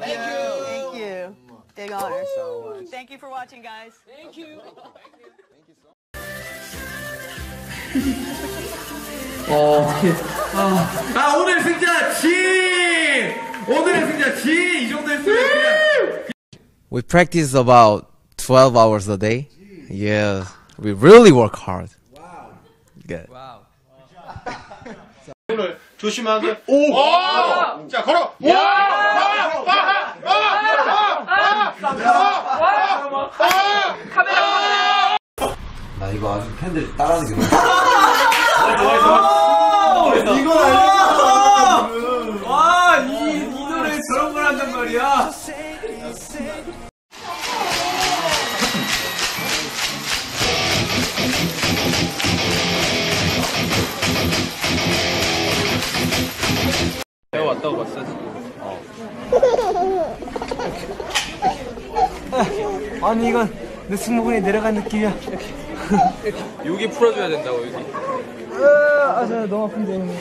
Thank you. Thank you. Big honor. So much. Thank you for watching, guys. Thank you. 오늘 승자 지! 오늘의 승자 지! 이 정도 했으면 We practice about 12 hours a day. Yeah. We really work hard. Wow. Good. Wow. 오늘 조심하세요. 오! 자, 걸어. 나 이거 아주 팬들이 따라하는 게 너무 이건 알겠어. 와, 이 노래에 저런 걸 한단 말이야. 배워왔다고 봤어? 어. 아니 이건 내 승모근이 내려간 느낌이야. 여기 풀어줘야 된다고 여기. 아 저 너무 아픈데 형님.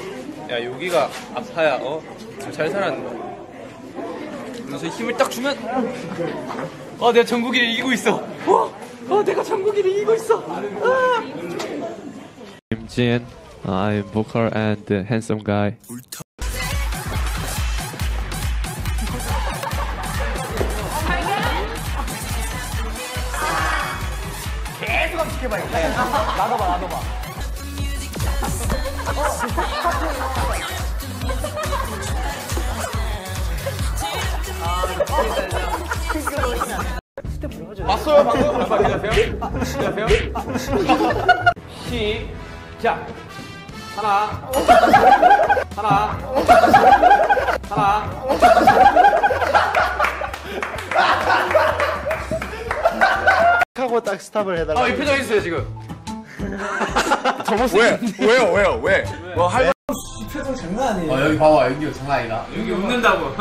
야 여기가 아파야 어? 잘 살았는데. 그래서 힘을 딱 주면. 어 내가 정국이를 이기고 있어. 어 내가 정국이를 이기고 있어. 아. I'm Jin. I'm vocal and the handsome guy. 나도 봐. 왔어요, 방금. 시작해요. 시작. 하나. 하고 딱 스탑을 해달라. 이 표정 있어요 지금. 왜요? 뭐 할머니 표정 장난 아니에요. 여기 봐봐, 여기 장난 아니다. 여기 웃는다고.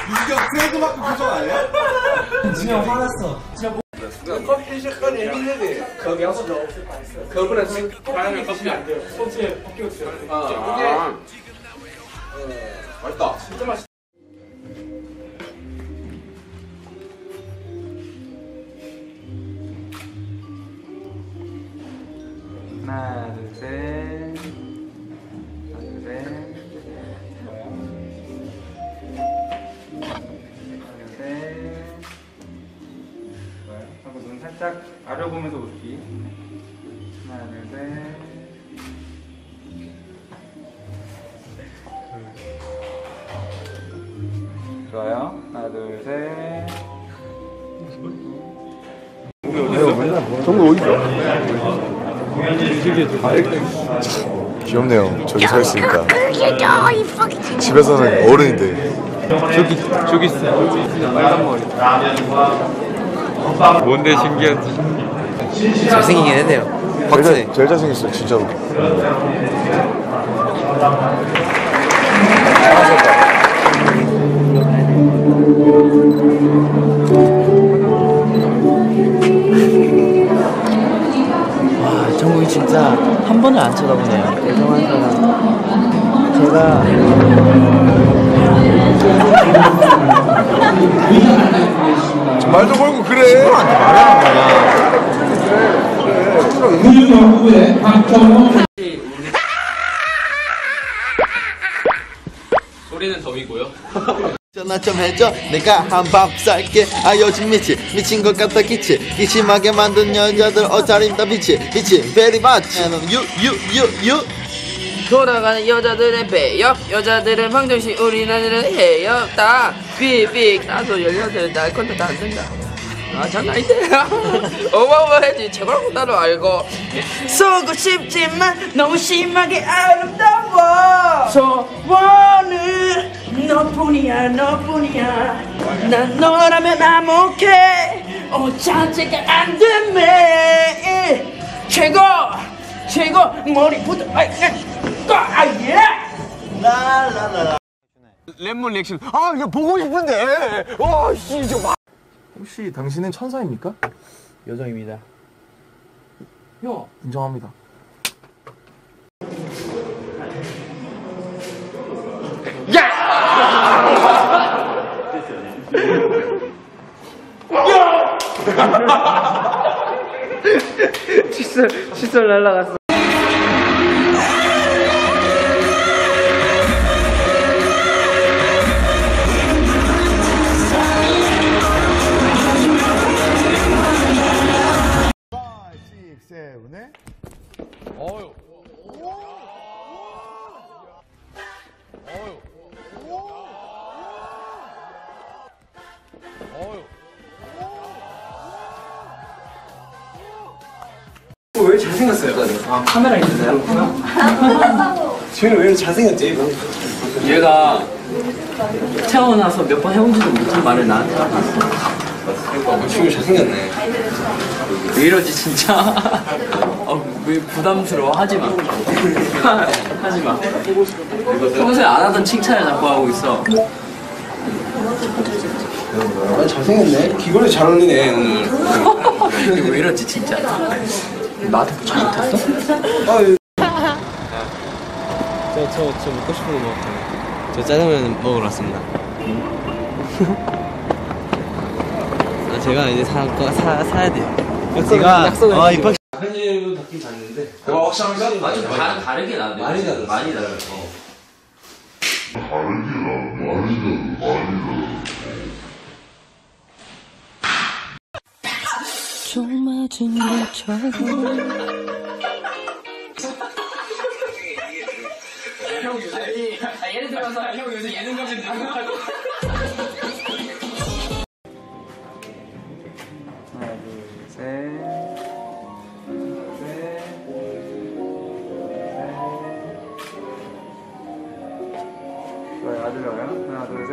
이거 트레이드마크 표정 아니야? 진영 화났어. 커피 색깔이 힘들지. 거기 한번 더. 거기는 지금 가면 커피 안 돼요. 손질 벗기고 들어. 아, 맛있다. 진짜 맛있다. 하나, 둘, 셋. 하나, 둘, 셋. 하나, 둘, 셋. 하고 눈 살짝 아려보면서 웃기. 하나, 둘, 셋. 좋아요. 하나, 둘, 셋. 정국 어디죠? 귀엽네요. 저기 서 있으니까. 집에서는 어른인데. 저기 있어요. 빨간 머리. 뭔데 신기한지. 잘생기긴 했네요. 박사님. 제일 잘생겼어요, 진짜로. 정국이 진짜 한 번을 안 쳐다보네요. 대단한 사람. 제가 말도 걸고 그래. 소리는 덤이고요. 전화 좀 해줘. 내가 한밥 살게. 아 요즘 미친 것 같다 기치. 기침하게 만든 여자들 옷차림다 비치 very much. You 돌아가는 여자들의 배역. 여자들은 방정식 우리나라는 해역. 다 빅 나도 18 날 컨텐츠 안 된다. 아 장난인데 어마어마해지. 제거라고 나도 알고 쏘고 싶지만 너무 심하게 아름다워. 소원은 너뿐이야 난 너라면 암흑해. 자체가 안 되네. 최고 머리부터 아예 라라라 랩몬 리액션. 아 이거 보고 싶은데. 와씨 이거 막 혹시 당신은 천사입니까? 여정입니다. 인정합니다. 칫솔 날라갔어. 왜 잘생겼어요? 아, 카메라 있으세요? 지훈이 왜 이렇게 잘생겼지? 얘가 태어나서 몇 번 해본지도 못한 말을 나한테 하고 있어. 지훈이 잘생겼네. 왜 이러지 진짜? 왜 부담스러워? 하지마. 하지마. 평소에 안 하던 칭찬을 자꾸 하고 있어. 아, 잘생겼네. 귀걸이 잘 어울리네 오늘. 왜 이러지 진짜? 나한테 잘못했어? 저 먹고 싶은 거 먹었어요. 저 짜장면 먹으러 왔습니다. 아, 제가 이제 사야 돼요. 제가 입학 작은이도 받긴 봤는데 확실하게 다르긴 한데 많이 달라요. 좀 맞은 것처럼 형 요새 예를 들어서 형 요새 예능정신 들어가고 하나 둘셋셋셋 좋아요. 아들 와요. 하나 둘셋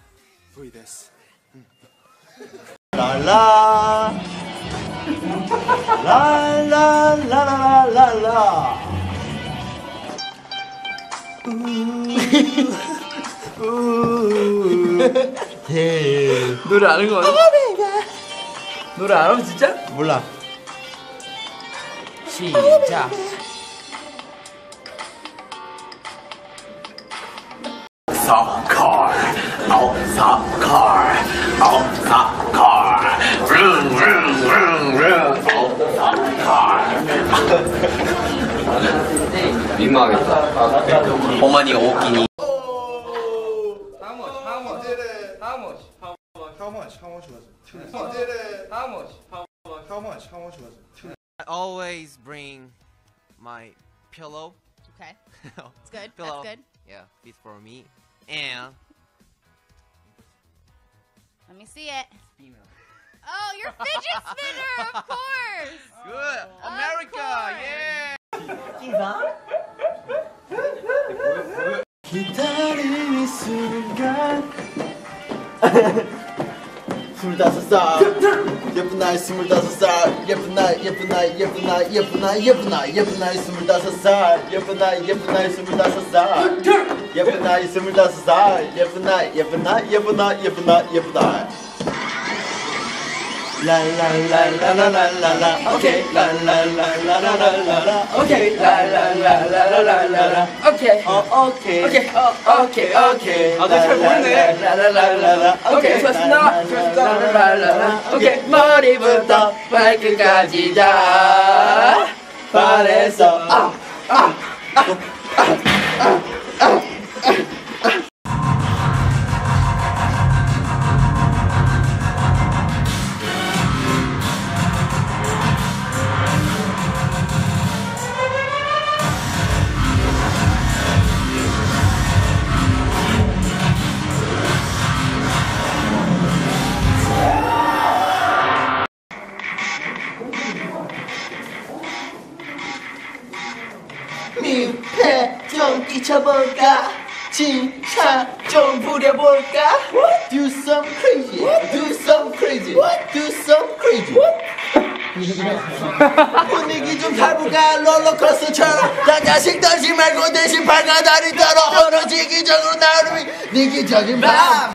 Vです。ララララララララ。노래 아는 거 맞아? 노래 알아 진짜? 몰라. 시작. 민망하겠다. 어머니 오기니. I always bring my pillow. Okay. It's good. Pillow. That's good. Yeah, it's for me. And let me see it. Female. Oh, your fidget spinner, of course. Good, America, yeah. 기다. 기다리는 순간. 스물다섯 살. 예쁜 나이 스물다섯 살. 예쁜 나이 스물다섯 살. 예쁜 나이. La la la la la la la la. Okay. La la la la la la la la. Okay. La la la la la la la la. Okay. Oh okay. Okay. Oh okay. Okay. 아, 나 잘 모르네. La la la la la. Okay. 좋았나? 좋았다. La la la la. Okay. 머리부터 발끝까지 다. 발에서 네 패 좀 끼쳐볼까? 진짜 좀 부려볼까? What? Do some crazy. What? Do some crazy. What? Do some crazy. What? 분위기 좀 타볼까? 롤러코스터처럼 난 자식 떨지 말고 대신 발가다리 떨어 떨어지기 전으로 나를 위해 네 기적인 밤.